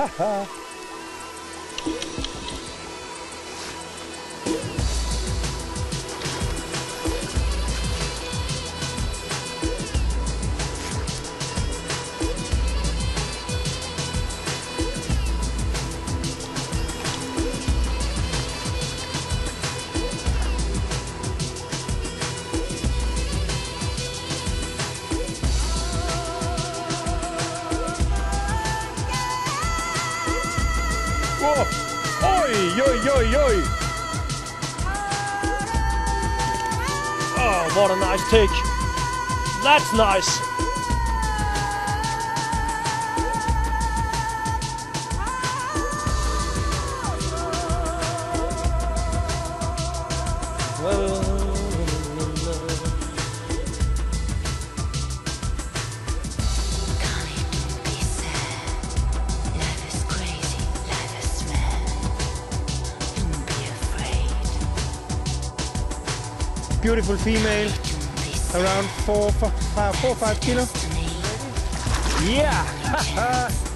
Oi! Oh, what a nice take! That's nice! Beautiful female, around 4 or 5 kilo. Yeah!